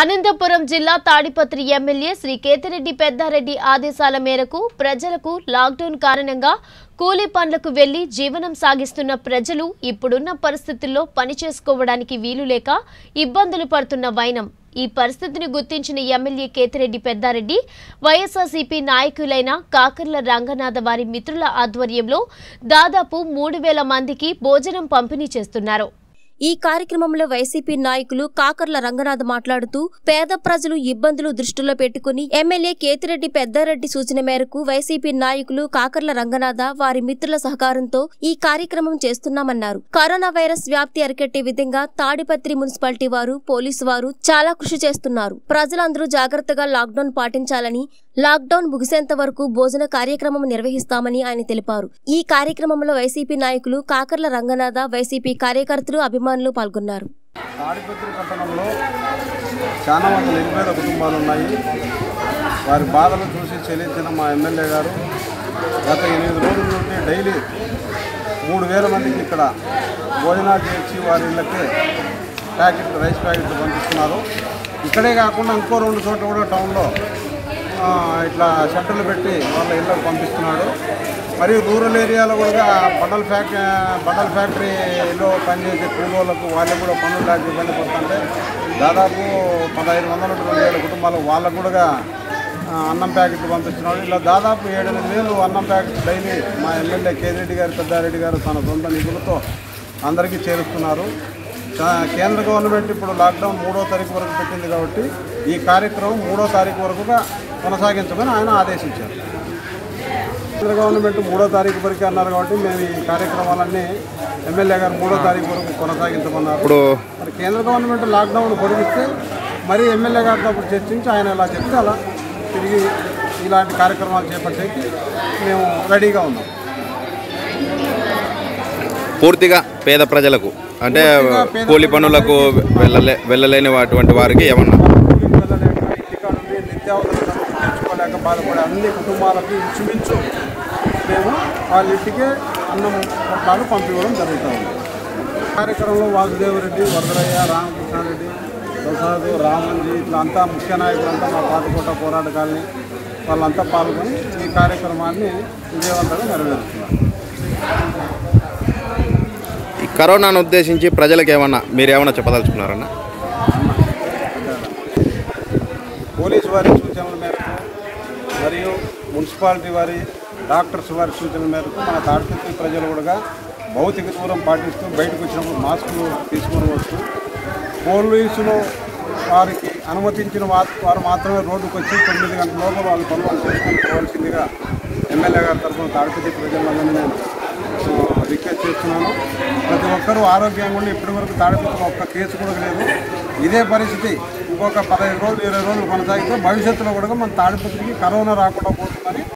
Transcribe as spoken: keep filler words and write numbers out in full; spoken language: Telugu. అనంతపురం జిల్లా తాడిపత్రి ఎమ్మెల్యే శ్రీ కేతరెడ్డి పెద్దారెడ్డి ఆదేశాల మేరకు ప్రజలకు లాక్ డౌన్ కారణంగా కూలీ పనులకు వెళ్లి జీవనం సాగిస్తున్న ప్రజలు ఇప్పుడున్న పరిస్థితుల్లో పని చేసుకోవడానికి వీలు లేక ఇబ్బందులు పడుతున్న వైనం ఈ పరిస్థితిని గుర్తించిన ఎమ్మెల్యే కేతరెడ్డి పెద్దారెడ్డి వైఎస్ఆర్సీపీ నాయకులైన కాకర్ల రంగనాథ వారి మిత్రుల ఆధ్వర్యంలో దాదాపు మూడు వేల మందికి భోజనం పంపిణీ చేస్తున్నారు। ఈ కార్యక్రమంలో వైసీపీ నాయకులు కాకర్ల రంగనాథ్ మాట్లాడుతూ పేద ప్రజలు ఇబ్బందులు దృష్టిలో పెట్టుకొని ఎమ్మెల్యే కేతిరెడ్డి పెద్దారెడ్డి సూచన మేరకు వైసీపీ నాయకులు కాకర్ల రంగనాథ వారి మిత్రుల సహకారంతో ఈ కార్యక్రమం చేస్తున్నామన్నారు। కరోనా వైరస్ వ్యాప్తి అరికట్టే విధంగా తాడిపత్రి మున్సిపాలిటీ వారు పోలీసు వారు చాలా కృషి చేస్తున్నారు। ప్రజలందరూ జాగ్రత్తగా లాక్ డౌన్ పాటించాలని లాక్ డౌన్ ముగిసేంత వరకు భోజన కార్యక్రమం నిర్వహిస్తామని ఆయన తెలిపారు। ఈ కార్యక్రమంలో వైసీపీ నాయకులు కాకర్ల రంగనాథ వైసీపీ కార్యకర్తలు అభిమానులు పాల్గొన్నారు। తాడిపత్రి పట్టణంలో చాలా మంది నిర్భేద కుటుంబాలు ఉన్నాయి। వారి బాధలు చూసి చెల్లించిన మా ఎమ్మెల్యే గారు గత ఎనిమిది రోజుల నుండి డైలీ మూడు వేల మందికి ఇక్కడ భోజనాలు చేసి వారి ఇళ్ళకి ప్యాకెట్ రైస్ ప్యాకెట్ పంపిస్తున్నారు। ఇక్కడే కాకుండా ఇంకో రెండు చోట్ల కూడా టౌన్లో ఇట్లా షెల్టర్లు పెట్టి వాళ్ళ ఇళ్ళకు పంపిస్తున్నాడు। మరియు రూరల్ ఏరియాలో కూడా బట్టల ఫ్యాక్టరీ బట్టల ఫ్యాక్టరీలో పనిచేసే కూలోళ్ళకు వాళ్ళకు కూడా పనులు లేక ఇబ్బంది పడుతుంటే దాదాపు పదహైదు వందల రెండు వేల కుటుంబాలు వాళ్ళకు కూడా అన్నం ప్యాకెట్ పంపిస్తున్నాడు। ఇలా దాదాపు ఏడెనిమిది వేలు అన్నం ప్యాకెట్ డైలీ మా ఎమ్మెల్యే కేతిరెడ్డి గారు పెద్దారెడ్డి గారు తన సొంత నిధులతో అందరికీ చేరుస్తున్నారు। కేంద్ర గవర్నమెంట్ ఇప్పుడు లాక్డౌన్ మూడో తారీఖు వరకు పెట్టింది కాబట్టి ఈ కార్యక్రమం మూడో తారీఖు వరకుగా కొనసాగించమని ఆయన ఆదేశించారు। కేంద్ర గవర్నమెంట్ మూడో తారీఖు వరకు అన్నారు కాబట్టి మేము ఈ కార్యక్రమాలన్నీ ఎమ్మెల్యే గారు మూడో తారీఖు వరకు కొనసాగించమన్నారు। ఇప్పుడు మరి కేంద్ర గవర్నమెంట్ లాక్డౌన్ పొడిగిస్తే మరి ఎమ్మెల్యే గారితో అప్పుడు చర్చించి ఆయన ఇలా చెప్తే అలా తిరిగి ఇలాంటి కార్యక్రమాలు చేపట్టేకి మేము రెడీగా ఉన్నాం। పూర్తిగా పేద ప్రజలకు అంటే కూలి పనులకు వెళ్ళలే వెళ్ళలేని అటువంటి వారికి ఏమన్నా నిత్యావసరాలు బాధపడే అన్ని కుటుంబాలకు ఇచ్చుమించు మేము వాళ్ళ ఇంటికే అన్నం పట్టాలు పంపించడం జరుగుతుంది। కార్యక్రమంలో వాసుదేవరెడ్డి వరదరయ్య రామకృష్ణారెడ్డి ప్రసాద్ రామంజీ ఇట్లా అంతా ముఖ్య నాయకులంతా మా పాతకోట పోరాట కాలనీ వాళ్ళంతా పాల్గొని ఈ కార్యక్రమాన్ని విజయవంతంగా నెరవేరుస్తున్నారు। కరోనాను ఉద్దేశించి ప్రజలకు ఏమన్నా మీరు ఏమన్నా చెప్పదలుచుకున్నారన్నా? పోలీసు వారి సూచనల మేరకు మరియు మున్సిపాలిటీ వారి డాక్టర్స్ వారి సూచనల మేరకు మన తాడిపత్రి ప్రజలు కూడా భౌతిక దూరం పాటిస్తూ బయటకు వచ్చినప్పుడు మాస్కులు తీసుకొని వస్తూ పోలీసులు వారికి అనుమతించిన వారు మాత్రమే రోడ్డుకు వచ్చి తొమ్మిది గంటల లోపల వాళ్ళు పనులు చేసుకుని పోవాల్సిందిగా ఎమ్మెల్యే గారి తరఫున తాడిపత్రి ప్రజలందరినీ నేను రిక్వెస్ట్ చేస్తున్నాను। ప్రతి ఒక్కరూ ఆరోగ్యంగా ఉండి ఇప్పటి వరకు తాడిపత్రి ఒక్క కేసు కూడా లేదు। ఇదే పరిస్థితి ఇంకొక పదహైదు రోజులు ఇరవై రోజులు కొనసాగితే భవిష్యత్తులో కూడా మన తాడిపత్రికి కరోనా రాకుండా పోతుందని